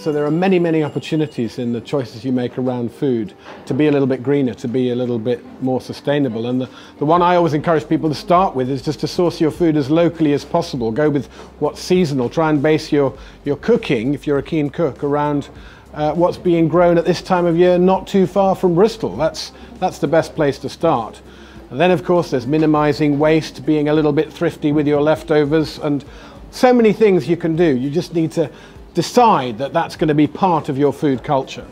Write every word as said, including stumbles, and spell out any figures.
So there are many, many opportunities in the choices you make around food to be a little bit greener, to be a little bit more sustainable. And the, the one I always encourage people to start with is just to source your food as locally as possible. Go with what's seasonal. Try and base your, your cooking, if you're a keen cook, around uh, what's being grown at this time of year, not too far from Bristol. That's, that's the best place to start. And then, of course, there's minimizing waste, being a little bit thrifty with your leftovers, and so many things you can do. You just need to decide that that's going to be part of your food culture.